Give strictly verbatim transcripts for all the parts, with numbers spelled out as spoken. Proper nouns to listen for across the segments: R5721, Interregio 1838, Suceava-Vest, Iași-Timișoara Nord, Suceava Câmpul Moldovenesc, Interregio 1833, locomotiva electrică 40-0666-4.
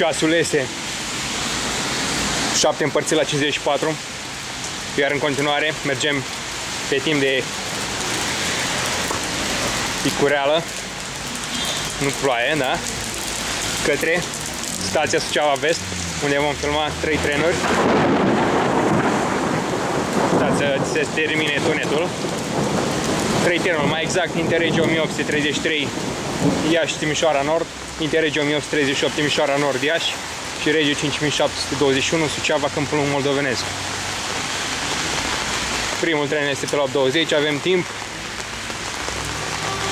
șase ulese, șapte împărțit la cincizeci și patru, iar în continuare mergem pe timp de picureală, nu ploaie, da? Către stația Suceava-Vest, unde vom filma trei trenuri. Da, să se termine tunetul. Trei trenuri, mai exact, Interregio o mie opt sute treizeci și trei Iași-Timișoara Nord, Interregio o mie opt sute treizeci și opt Timișoara Nord Iași și Regio cinci mii șapte sute douăzeci și unu Suceava Câmpul Moldovenesc. Primul tren este pe la opt douăzeci, avem timp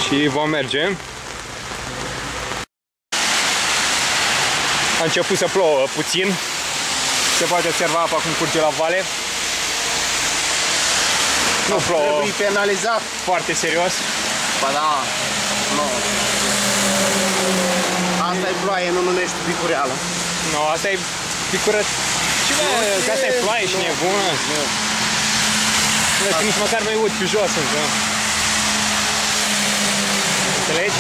și vom merge. A început să plouă puțin, se poate observa apa cum curge la vale. Nu plouă. Trebuie penalizat. Foarte serios. Ba da, nu. Asta e ploaie, nu numești picureală. Nu, asta e picurăt. Că asta e ploaie și nebună. Nu, nici măcar mai ud pe jos încă. Înțelegi?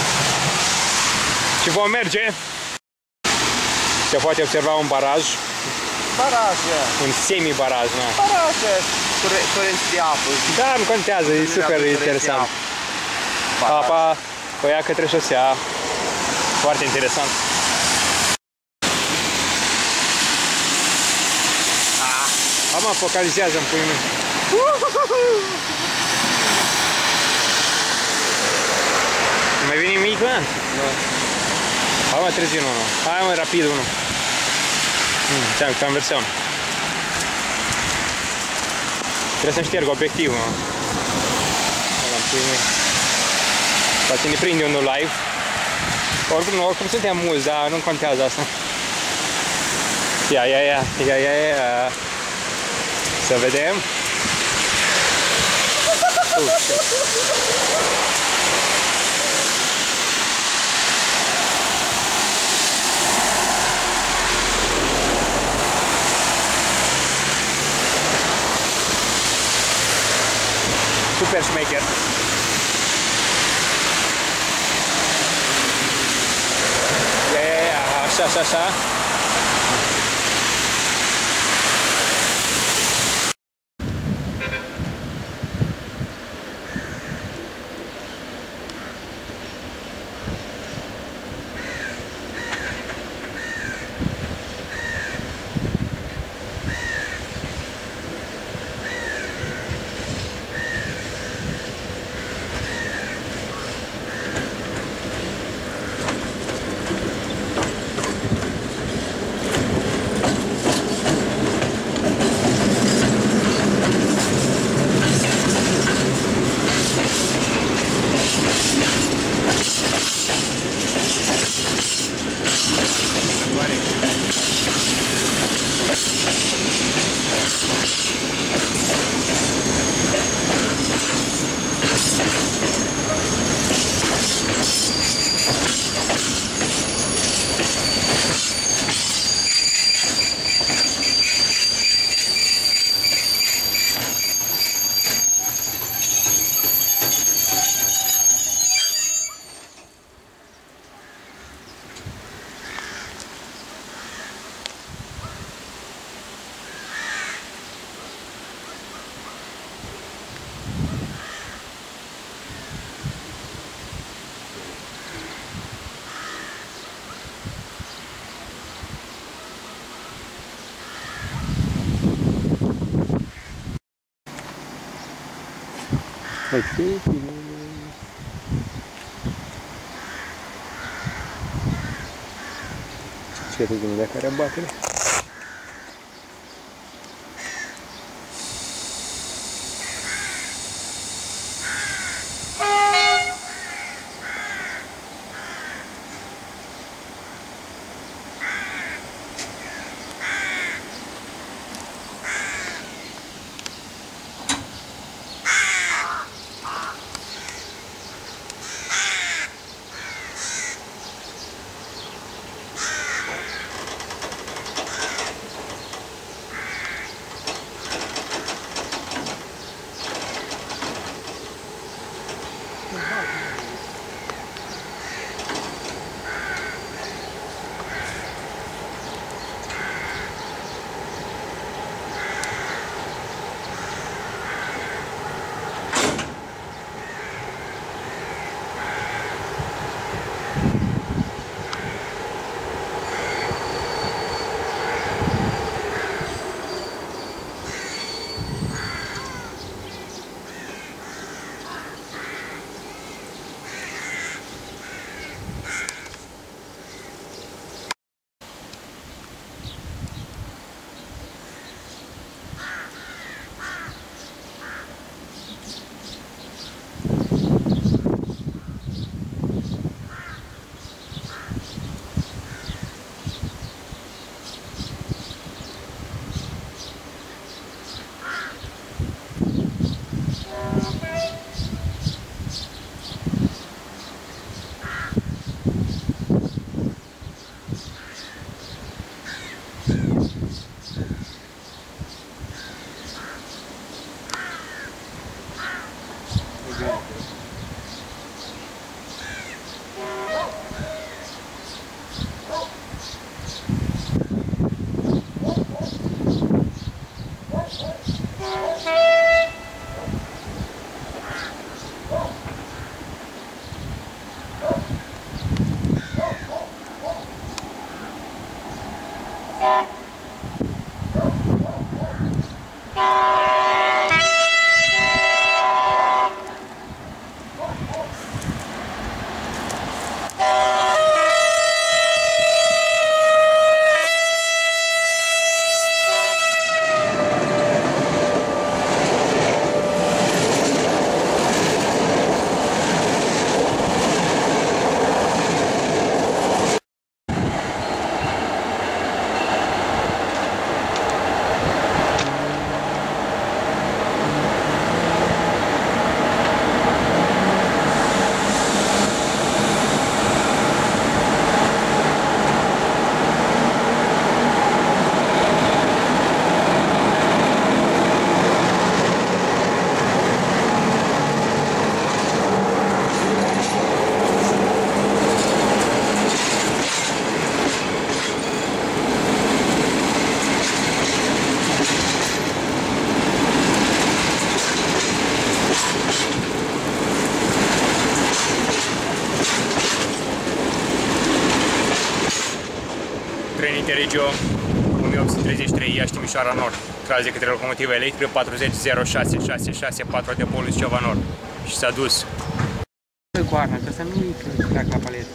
Și vom merge. Se poate observa un baraj. Baraj, un semi-baraj, nu? Baraj, curenți de apă. Da, nu contează, e super interesant. Apa o ia către șosea. Foarte interesant. Ama, focalizează-mi puiul meu. Nu mai vine nimic, mă? Nu. Ama, trezi unul. Hai, mă, rapid unul. Ți-am că transversăm. Trebuie să-mi șterg obiectivul, mă. Poate ne prinde unul live. Oricum, oricum suntem mulți, dar nu contează asta. Ia, ia, ia, ia, ia, ia. Să vedem. Uf, super șmecher. Ia, ia, ia, așa, așa, așa. Ce te gândești de care abatele? Interregio o mie opt sute treizeci și trei Iași-Timișoara Nord, tras de către locomotiva electrică patruzeci zero șase șase șase patru de polul Suceava Nord și s-a dus. Cu arma, că să nu-i plac la palet.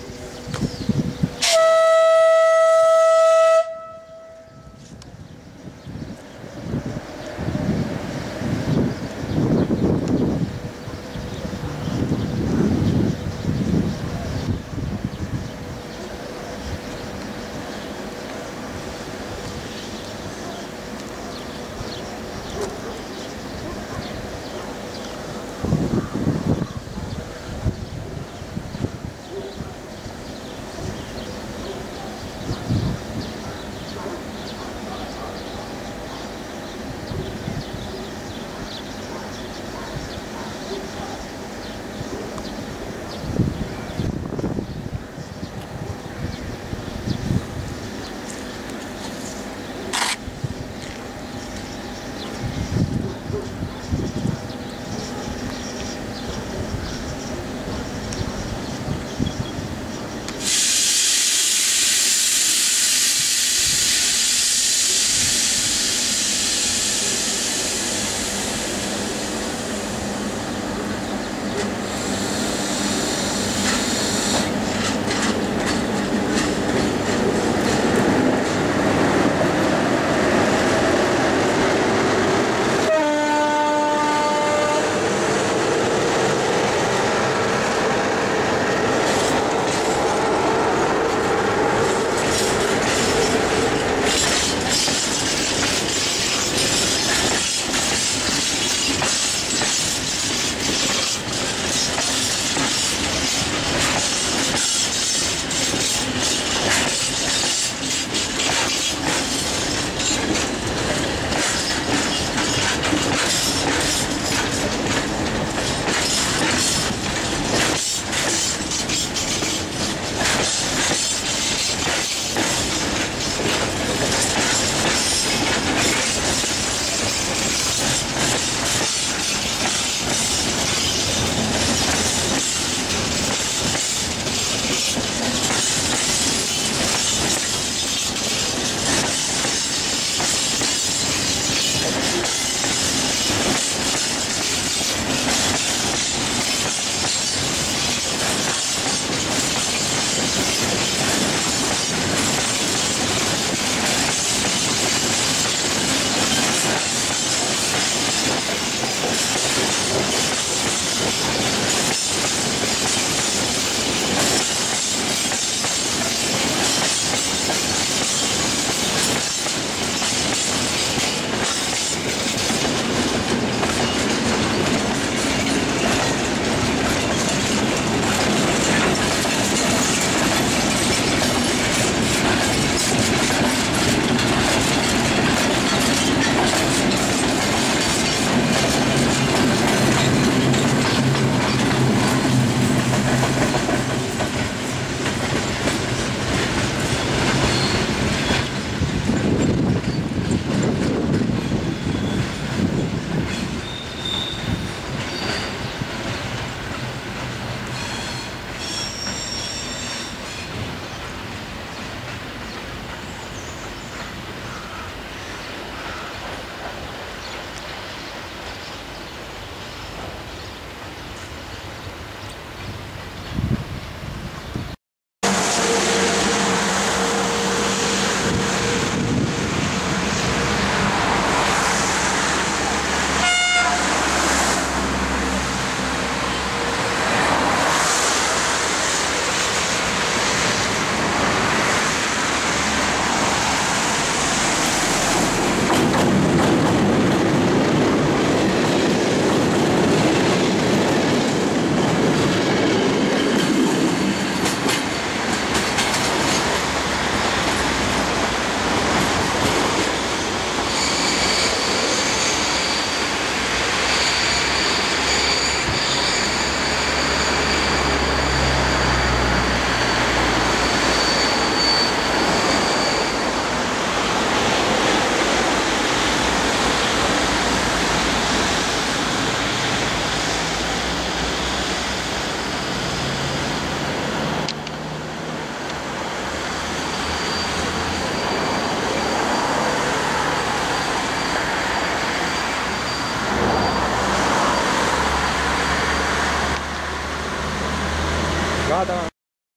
da.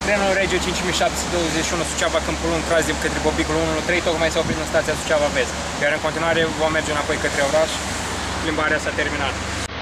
Trenul Regio cinci mii șapte sute douăzeci și unu Suceava Câmpul Moldovenesc, tras din către Bobicul unu unu trei, tocmai s-a oprit în stația Suceava-Vest, iar în continuare vom merge înapoi către oraș, plimbarea s-a terminat.